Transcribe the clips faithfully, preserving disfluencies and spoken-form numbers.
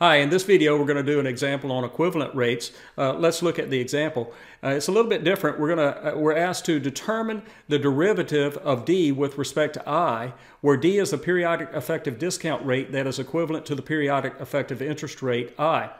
Hi, in this video we're going to do an example on equivalent rates. Uh, let's look at the example. Uh, it's a little bit different. We're going to uh, we're asked to determine the derivative of D with respect to I, where D is the periodic effective discount rate that is equivalent to the periodic effective interest rate I.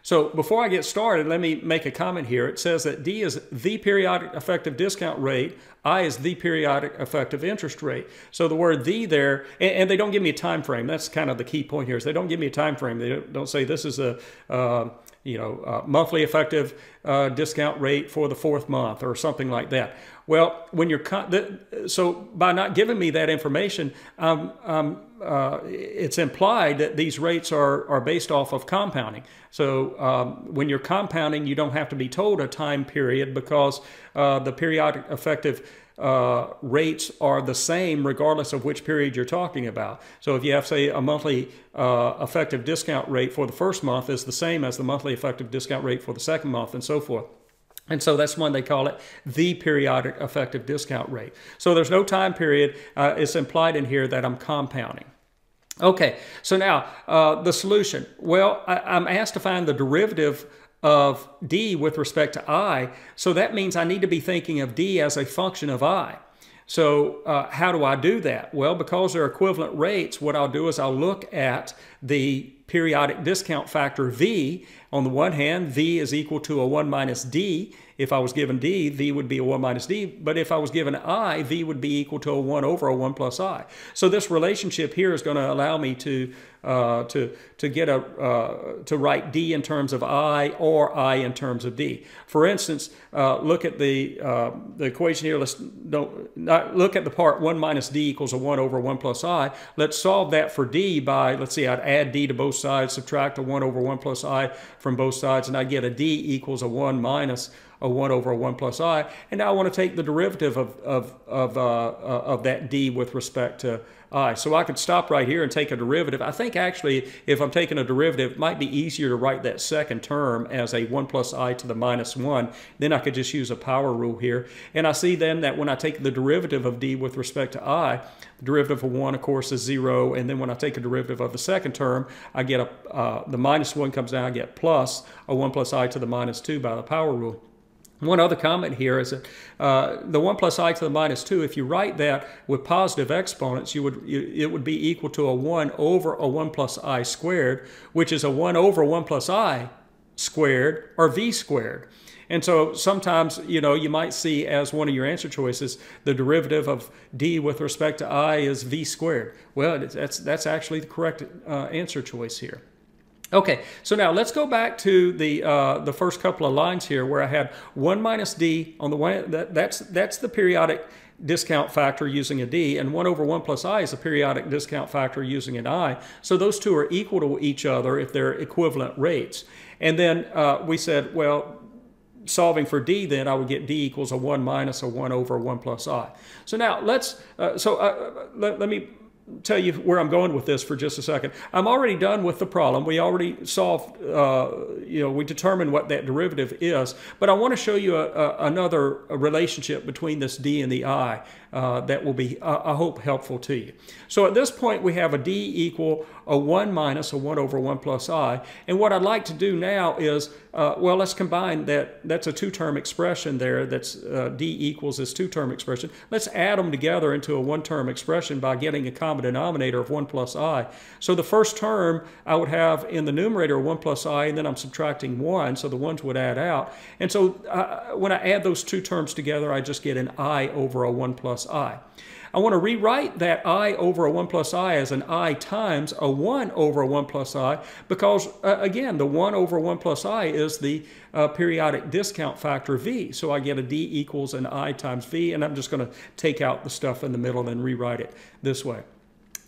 So before I get started, let me make a comment here. It says that D is the periodic effective discount rate, I is the periodic effective interest rate. So the word "the" there, and, and they don't give me a time frame. That's kind of the key point here, is they don't give me a time frame. They don't, don't say this is a uh, you know uh, monthly effective uh, discount rate for the fourth month or something like that. Well, when you're con the, so by not giving me that information, um, um, uh, it's implied that these rates are are based off of compounding. So um, when you're compounding, you don't have to be told a time period because uh, the periodic effective uh, rates are the same regardless of which period you're talking about. So if you have, say, a monthly uh, effective discount rate for the first month is the same as the monthly effective discount rate for the second month, and so forth. And so that's when they call it the periodic effective discount rate. So there's no time period. Uh, it's implied in here that I'm compounding. Okay, so now uh, the solution. Well, I, I'm asked to find the derivative of D with respect to I. So that means I need to be thinking of D as a function of I. So uh, how do I do that? Well, because they're equivalent rates, what I'll do is I'll look at the periodic discount factor V. On the one hand, V is equal to a one minus D. If I was given D, V would be a one minus D. But if I was given I, V would be equal to a one over a one plus I. So this relationship here is going to allow me to uh, to to get a uh, to write D in terms of I or I in terms of D. For instance, uh, look at the uh, the equation here. Let's don't not look at the part one minus D equals a one over one plus I. Let's solve that for D by, let's see, I'd add D to both sides, subtract a one over one plus I from both sides, and I get a D equals a one minus a one over a one plus I. And now I want to take the derivative of, of, of, uh, of that D with respect to I. So I could stop right here and take a derivative. I think actually if I'm taking a derivative, it might be easier to write that second term as a one plus I to the minus one. Then I could just use a power rule here. And I see then that when I take the derivative of D with respect to I, the derivative of one, of course, is zero. And then when I take a derivative of the second term, I get a, uh, the minus one comes down, I get plus a one plus I to the minus two by the power rule. One other comment here is that uh, the one plus I to the minus two, if you write that with positive exponents, you would you, it would be equal to a one over a one plus I squared, which is a one over one plus I squared, or V squared. And so sometimes, you know, you might see as one of your answer choices, the derivative of D with respect to I is V squared. Well, that's, that's actually the correct uh, answer choice here. Okay, so now let's go back to the uh, the first couple of lines here, where I had one minus D on the one. That, that's that's the periodic discount factor using a D, and one over one plus I is a periodic discount factor using an I. So those two are equal to each other if they're equivalent rates. And then uh, we said, well, solving for D, then I would get D equals a one minus a one over one plus I. So now let's uh, so uh, let, let me. tell you where I'm going with this for just a second. I'm already done with the problem. We already solved, uh, you know, we determined what that derivative is, but I want to show you a, a, another relationship between this D and the I uh, that will be, uh, I hope, helpful to you. So at this point, we have a D equal a one minus a one over one plus I, and what I'd like to do now is, uh, well, let's combine that. That's a two-term expression there. That's uh, D equals this two-term expression. Let's add them together into a one-term expression by getting a common denominator of one plus I. So the first term I would have in the numerator one plus I, and then I'm subtracting one, so the ones would add out. And so uh, when I add those two terms together, I just get an I over a one plus I. I want to rewrite that I over a one plus I as an I times a one over a one plus I, because uh, again, the one over one plus I is the uh, periodic discount factor V. So I get a D equals an I times V, and I'm just going to take out the stuff in the middle and rewrite it this way.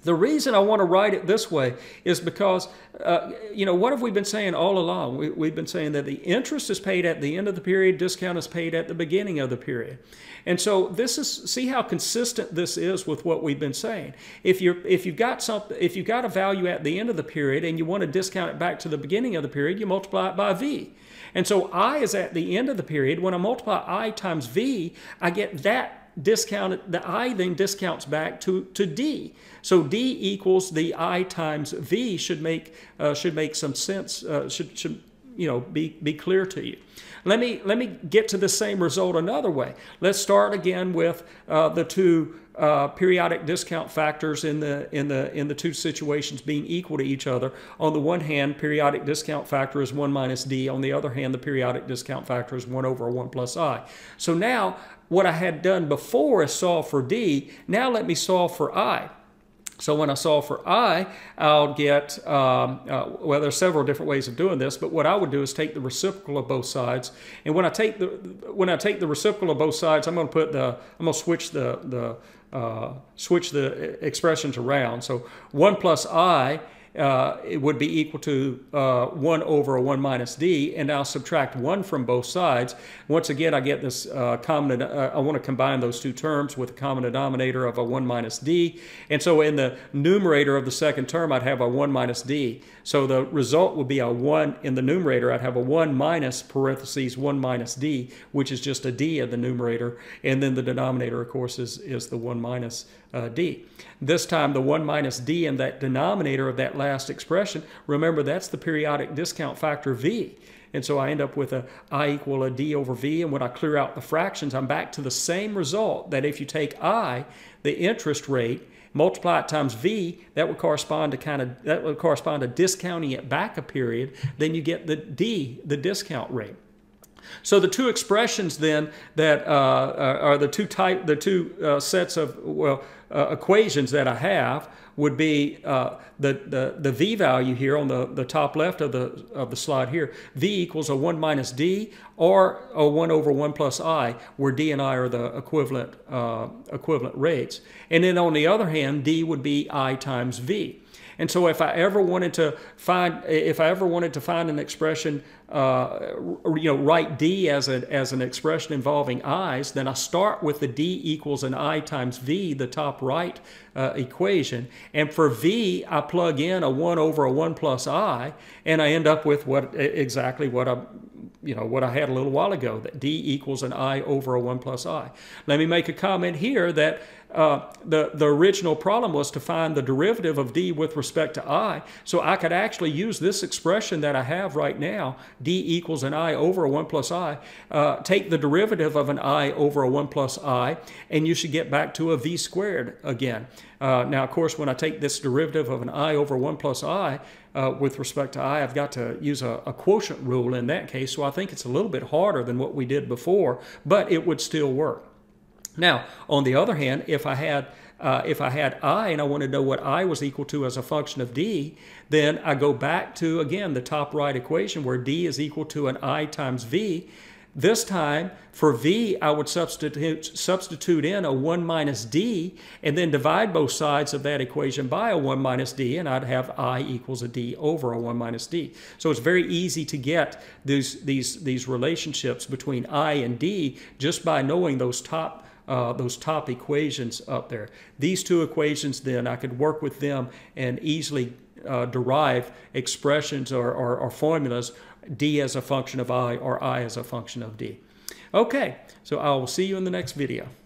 The reason I want to write it this way is because, uh, you know, what have we been saying all along? We, we've been saying that the interest is paid at the end of the period, discount is paid at the beginning of the period. And so this is, see how consistent this is with what we've been saying. If you're, if you've got something, if you've got a value at the end of the period and you want to discount it back to the beginning of the period, you multiply it by V. And so I is at the end of the period. When I multiply I times V, I get that discounted, the I then discounts back to, to D. So D equals the I times V should make, uh, should make some sense, uh, should, should you know, be, be clear to you. Let me, let me get to the same result another way. Let's start again with uh, the two uh, periodic discount factors in the, in, the, in the two situations being equal to each other. On the one hand, periodic discount factor is one minus D. On the other hand, the periodic discount factor is one over one plus I. So now what I had done before is solve for D. Now let me solve for I. So when I solve for I, I'll get, um, uh, well, there's several different ways of doing this, but what I would do is take the reciprocal of both sides. And when I take the, when I take the reciprocal of both sides, I'm going to put the, I'm going to switch the, the, uh, switch the expressions around. So one plus I, uh, it would be equal to uh, one over one minus D, and I'll subtract one from both sides. Once again, I get this uh, common, uh, I want to combine those two terms with a common denominator of a one minus D. And so in the numerator of the second term, I'd have a one minus D. So the result would be a one in the numerator. I'd have a one minus parentheses one minus D, which is just a D in the numerator. And then the denominator, of course, is, is the one minus uh, D. This time, the one minus D in that denominator of that last expression, remember, that's the periodic discount factor V. And so I end up with a I equal a D over V. And when I clear out the fractions, I'm back to the same result that if you take I, the interest rate, multiply it times V, that would correspond to kind of, that would correspond to discounting it back a period. Then you get the D, the discount rate. So the two expressions then that uh, are the two type, the two uh, sets of well uh, equations that I have would be uh, the, the the V value here on the, the top left of the of the slide here. V equals a one minus D or a one over one plus I, where D and I are the equivalent uh, equivalent rates. And then on the other hand, D would be I times V. And so if I ever wanted to find, if I ever wanted to find an expression, uh, you know, write D as, a, as an expression involving I's, then I start with the D equals an I times V, the top right uh, equation. And for V, I plug in a one over a one plus I, and I end up with what exactly what I, you know, what I had a little while ago, that D equals an I over a one plus I. Let me make a comment here that Uh, the, the original problem was to find the derivative of D with respect to I. So I could actually use this expression that I have right now, D equals an I over a one plus I, uh, take the derivative of an I over a one plus I, and you should get back to a V squared again. Uh, now, of course, when I take this derivative of an I over one plus I, Uh, with respect to I, I've got to use a, a quotient rule in that case. So I think it's a little bit harder than what we did before, but it would still work. Now, on the other hand, if I had uh, if I had I and I wanted to know what I was equal to as a function of D, then I go back to, again, the top right equation where D is equal to an I times V. This time, for V, I would substitute, substitute in a one minus D and then divide both sides of that equation by a one minus D, and I'd have I equals a D over a one minus D. So it's very easy to get these, these, these relationships between I and D just by knowing those top, uh, those top equations up there. These two equations then, I could work with them and easily uh, derive expressions or, or, or formulas, D as a function of I or I as a function of D. Okay, so I will see you in the next video.